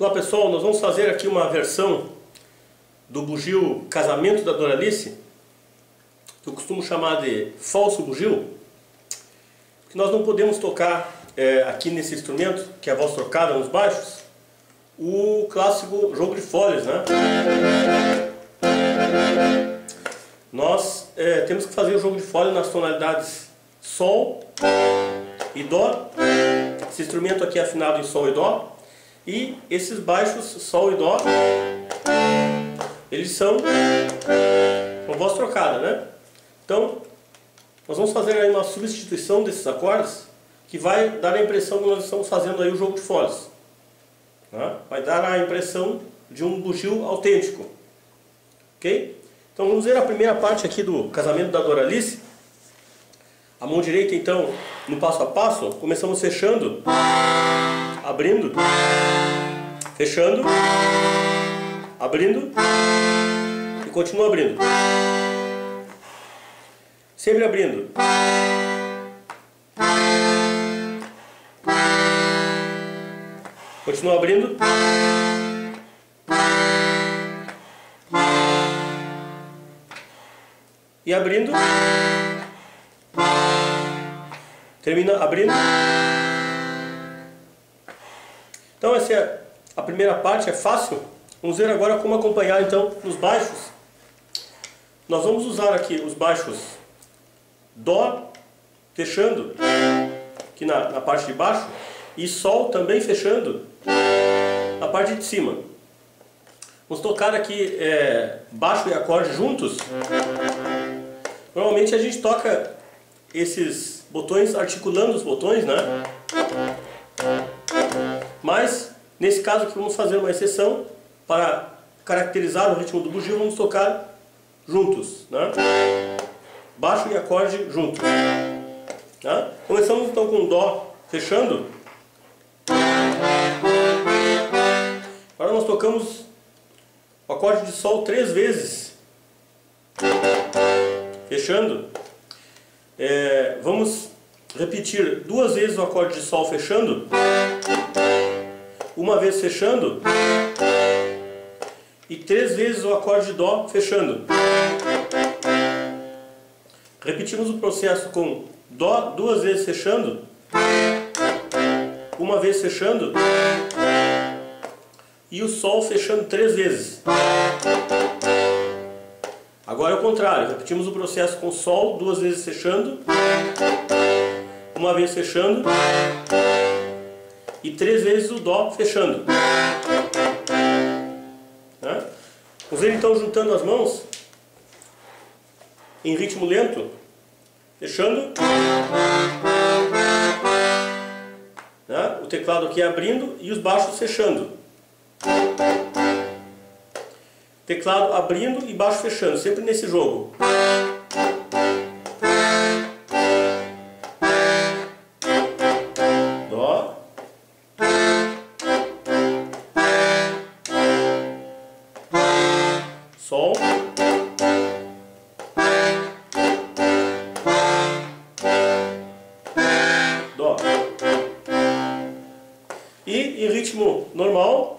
Olá pessoal, nós vamos fazer aqui uma versão do bugio casamento da Doralice, que eu costumo chamar de falso bugio, porque nós não podemos tocar aqui nesse instrumento, que é a voz trocada nos baixos, o clássico jogo de folhas, né? Nós temos que fazer o jogo de folhas nas tonalidades Sol e Dó. Esse instrumento aqui é afinado em Sol e Dó. E esses baixos, Sol e Dó, eles são uma voz trocada, né? Então, nós vamos fazer aí uma substituição desses acordes que vai dar a impressão que nós estamos fazendo aí o jogo de folhas, né? Vai dar a impressão de um bugio autêntico, ok? Então vamos ver a primeira parte aqui do casamento da Doralice. A mão direita então, no passo a passo, começamos fechando, abrindo, fechando, abrindo e continua abrindo, sempre abrindo, continua abrindo, e abrindo, termina abrindo. Então essa é a primeira parte, é fácil. Vamos ver agora como acompanhar então nos baixos. Nós vamos usar aqui os baixos Dó, fechando, aqui na parte de baixo, e Sol também fechando, na parte de cima. Vamos tocar aqui baixo e acorde juntos. Normalmente a gente toca esses botões articulando os botões, né? Mas, nesse caso aqui vamos fazer uma exceção para caracterizar o ritmo do bugio, vamos tocar juntos, né? Baixo e acorde juntos, né? Começamos então com Dó fechando. Agora nós tocamos o acorde de Sol 3 vezes, fechando. Vamos repetir 2 vezes o acorde de Sol fechando, 1 vez fechando e 3 vezes o acorde de Dó fechando. Repetimos o processo com Dó 2 vezes fechando, 1 vez fechando e o Sol fechando 3 vezes. Agora é o contrário, repetimos o processo com Sol 2 vezes fechando, 1 vez fechando e 3 vezes o Dó fechando, né? Vamos ver então juntando as mãos em ritmo lento, fechando, né? O teclado aqui abrindo e os baixos fechando. Teclado abrindo e baixo fechando, sempre nesse jogo. Dó. Sol. Dó. E em ritmo normal.